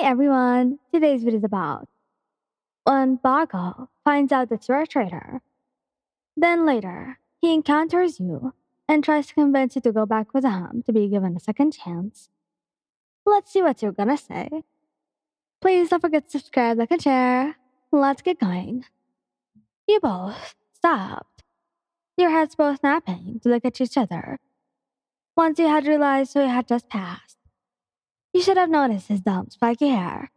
Hey everyone, today's video is about when Bakugou finds out the threat traitor. Then later, he encounters you and tries to convince you to go back with him to be given a second chance. Let's see what you're gonna say. Please don't forget to subscribe, like, and share. Let's get going. You both stopped, your heads both snapping to look at each other. Once you had realized who you had just passed, you should have noticed his dumb spiky hair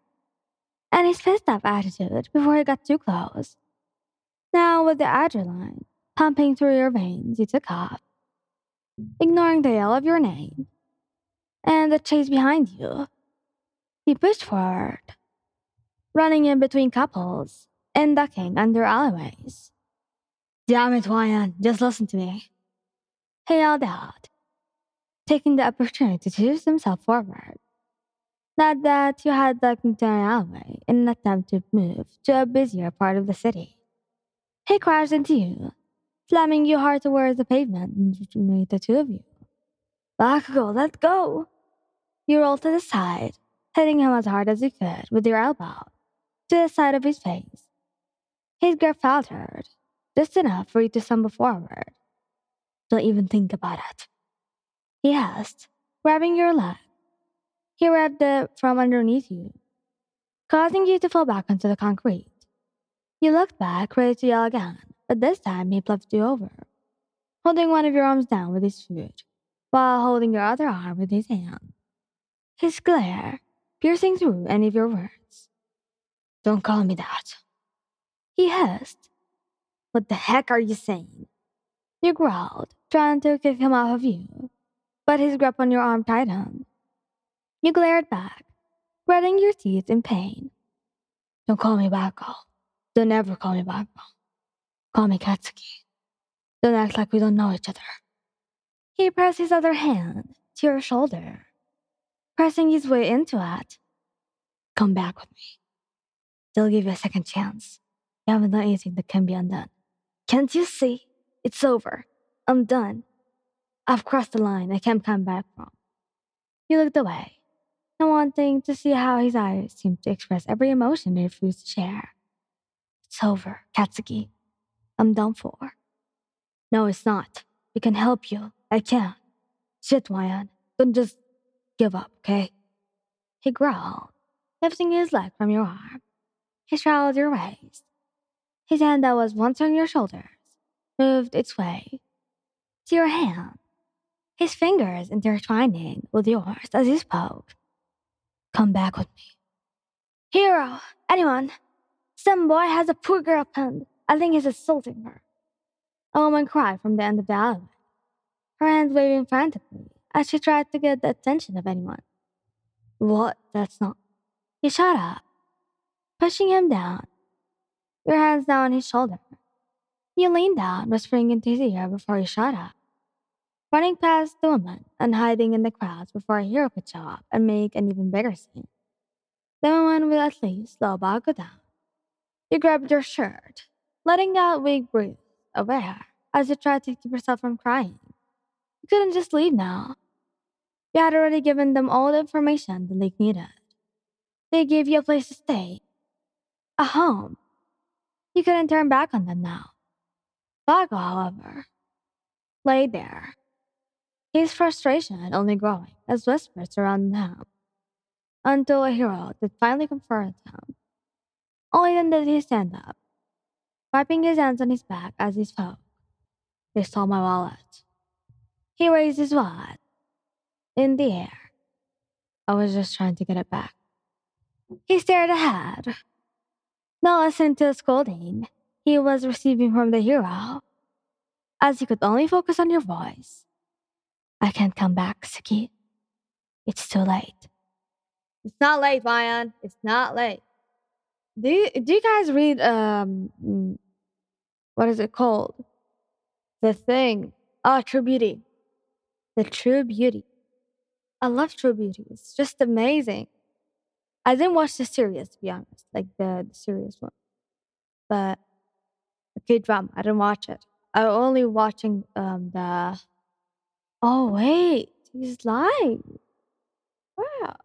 and his pissed-off attitude before he got too close. Now, with the adrenaline pumping through your veins, you took off, ignoring the yell of your name and the chase behind you. You pushed forward, running in between couples and ducking under alleyways. "Damn it, Wyan, just listen to me," he yelled out, taking the opportunity to push himself forward. Not that you had ducked into an alleyway in an attempt to move to a busier part of the city. He crashed into you, slamming you hard towards the pavement between the two of you. "Bakugou, let go!" You rolled to the side, hitting him as hard as you could with your elbow to the side of his face. His grip faltered, just enough for you to stumble forward. "Don't even think about it," he hissed, grabbing your leg. He grabbed it from underneath you, causing you to fall back onto the concrete. You looked back, ready to yell again, but this time he flipped you over, holding one of your arms down with his foot, while holding your other arm with his hand, his glare piercing through any of your words. "Don't call me that," he hissed. "What the heck are you saying?" You growled, trying to kick him off of you, but his grip on your arm tightened. You glared back, gritting your teeth in pain. "Don't call me Bakugou. Don't ever call me Bakugou. Call me Katsuki. Don't act like we don't know each other." He pressed his other hand to your shoulder, pressing his way into it. "Come back with me. They'll give you a second chance. You haven't done anything that can be undone. Can't you see? It's over. I'm done. I've crossed the line I can't come back from." You looked away, and wanting to see how his eyes seemed to express every emotion they refused to share. "It's over, Katsuki. I'm done for." "No, it's not. We can help you. I can." "Shit, Wyan. Don't just give up, okay?" He growled, lifting his leg from your arm. He straddled your waist. His hand that was once on your shoulders moved its way to your hand, his fingers intertwining with yours as he spoke. "Come back with me." "Hero, anyone. Some boy has a poor girl pinned. I think he's assaulting her." A woman cried from the end of the alleyway, her hands waving frantically as she tried to get the attention of anyone. "What? That's not..." You shot up, pushing him down, your hands now on his shoulder. You leaned down, whispering into his ear before he shot up, running past the woman and hiding in the crowds before a hero could show up and make an even bigger scene. The woman will at least slow Bakugou down. You grabbed your shirt, letting out weak breaths of air as you tried to keep yourself from crying. You couldn't just leave now. You had already given them all the information the League needed. They gave you a place to stay, a home. You couldn't turn back on them now. Bakugou, however, lay there, his frustration only growing as whispers surrounded him, until a hero did finally confront him. Only then did he stand up, wiping his hands on his back as he spoke. "They stole my wallet." He raised his wallet in the air. "I was just trying to get it back." He stared ahead, not listening to the scolding he was receiving from the hero, as he could only focus on your voice. "I can't come back, Suki. It's too late." "It's not late, Wyan. It's not late." Do you guys read, what is it called? The thing. Oh, True Beauty. The True Beauty. I love True Beauty. It's just amazing. I didn't watch the series, to be honest, like the serious one. But the K-drama, I didn't watch it. I was only watching the... Oh, wait. He's lying. Wow.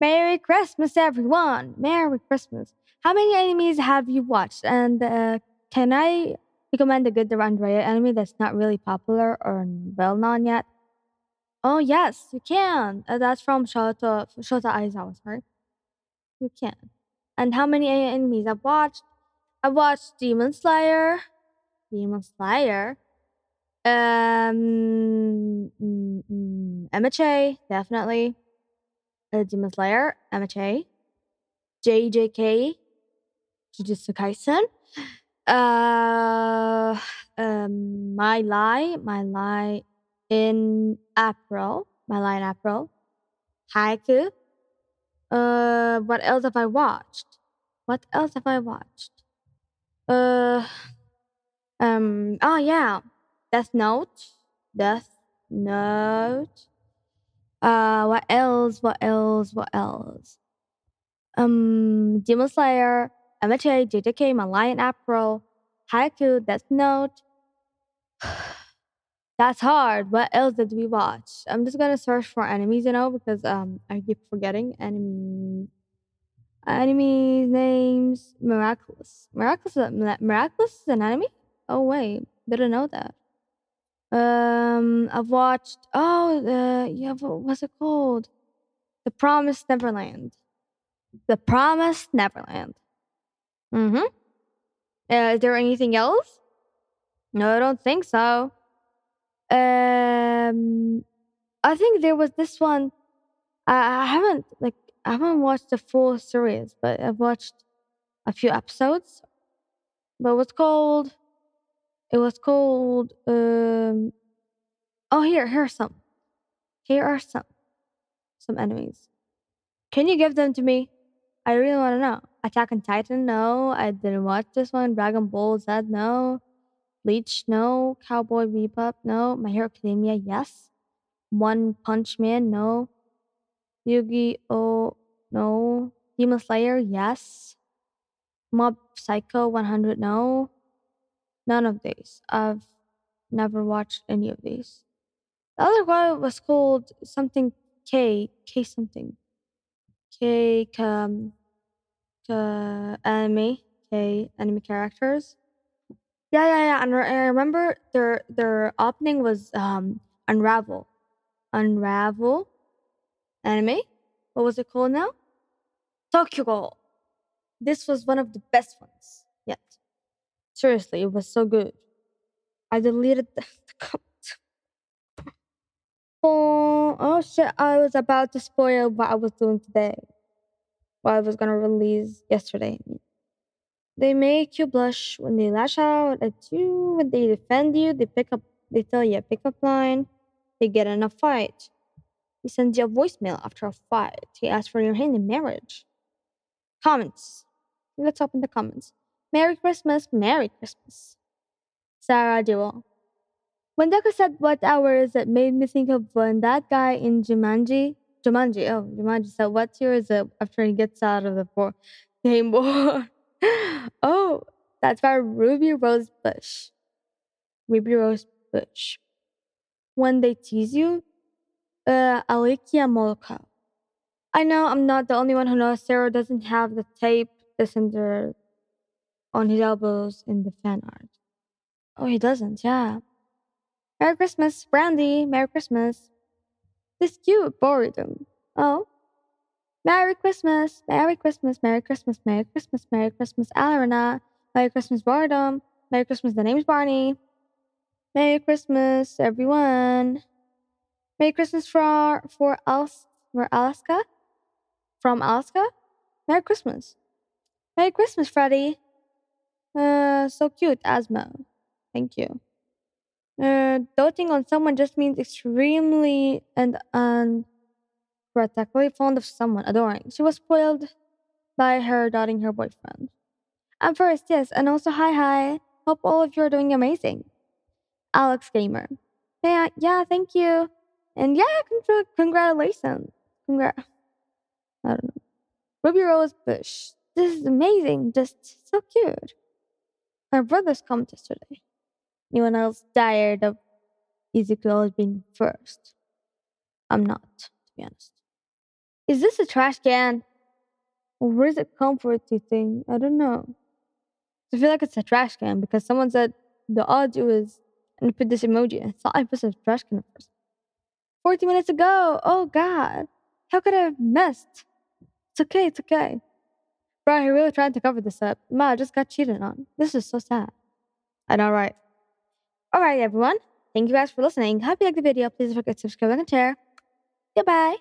Merry Christmas, everyone! Merry Christmas. How many animes have you watched? And can I recommend a good underrated anime that's not really popular or well-known yet? Oh, yes, you can. That's from Shota Aizawa, sorry. You can. And how many animes I've watched? I watched Demon Slayer. MHA, definitely. Demon Slayer, MHA. JJK, Jujutsu Kaisen. My Lie in April. Haiku. What else have I watched? Oh yeah, Death Note. What else? Demon Slayer, MHA, JJK, My Lie in April, Haiku, Death Note. That's hard. What else did we watch? I'm just gonna search for animes, because I keep forgetting anime names. Miraculous is an anime? Oh wait, didn't know that. I've watched. What's it called? The Promised Neverland. Is there anything else? No, I don't think so. I think there was this one. I haven't watched the full series, but I've watched a few episodes. But it was called here are some enemies. Can you give them to me? I really want to know. Attack on Titan? No, I didn't watch this one. Dragon Ball Z? No. Bleach? No. Cowboy Bebop? No. My Hero Academia? Yes. One Punch Man? No. Yu-Gi-Oh? No. Demon Slayer? Yes. Mob Psycho 100? No. None of these. I've never watched any of these. The other one was called something K anime characters. Yeah. And I remember their opening was Unravel anime. What was it called now? Tokyo Ghoul. This was one of the best ones yet. Seriously, it was so good. I deleted the comment. Oh shit! I was about to spoil what I was doing today. What I was gonna release yesterday. They make you blush when they lash out at you, when they defend you, they tell you a pickup line, they get in a fight. He sends you a voicemail after a fight. He asks for your hand in marriage. Comments. Let's open the comments. Merry Christmas. Sarah Jewel. When Deku said, "What hour is it?" made me think of when that guy in Jumanji said, "What year is it?" after he gets out of the game board. Oh, that's by Ruby Rose Bush. When they tease you, Alicia Molka. I know I'm not the only one who knows Sarah doesn't have the tape the sender on his elbows in the fan art. Oh, he doesn't, yeah. Merry Christmas, Brandy. Merry Christmas. This cute boredom. Oh. Merry Christmas, Alana. Merry Christmas, boredom. Merry Christmas, the name's Barney. Merry Christmas, everyone. Merry Christmas for Alaska. From Alaska. Merry Christmas. Merry Christmas, Freddy. So cute, Asma. Thank you. Doting on someone just means extremely and practically fond of someone, adoring. She was spoiled by her doting her boyfriend. I'm first, yes, and also hi. Hope all of you are doing amazing. Alex Gamer. Yeah, thank you. And yeah, congratulations. I don't know. Ruby Rose Bush. This is amazing. Just so cute. My brother's comment yesterday. Anyone else tired of Ezekiel being first? I'm not, to be honest. Is this a trash can? Or where's it comforty thing? I don't know. I feel like it's a trash can because someone said the odds it was, and put this emoji. I thought I was a trash can at first. 40 minutes ago. Oh God. How could I have missed? It's okay. It's okay. Bro, he really tried to cover this up. Ma, I just got cheated on. This is so sad. I know, right? All right, everyone. Thank you guys for listening. Hope you liked the video. Please don't forget to subscribe, like, and share. Goodbye.